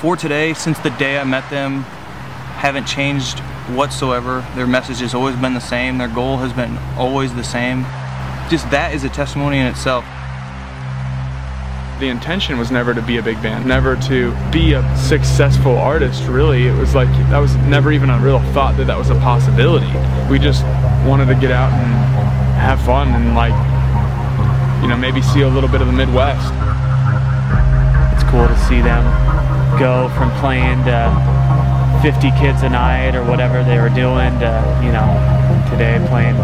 For Today, since the day I met them, haven't changed whatsoever. Their message has always been the same. Their goal has been always the same. Just that is a testimony in itself. The intention was never to be a big band, never to be a successful artist, really. It was like, that was never even a real thought that that was a possibility. We just wanted to get out and have fun and, like, you know, maybe see a little bit of the Midwest. It's cool to see them go from playing to 50 kids a night or whatever they were doing to, you know, today playing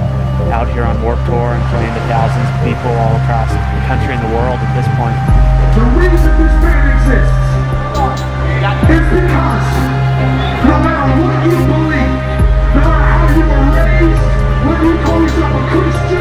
out here on Warped Tour and playing to thousands of people all across the country and the world at this point. The reason this band exists is because no matter what you believe, no matter how you were raised, when you call yourself a Christian,